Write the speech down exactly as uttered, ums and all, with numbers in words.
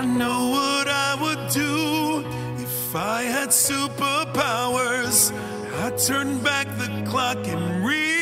I know what I would do if I had superpowers. I turn back the clock and read.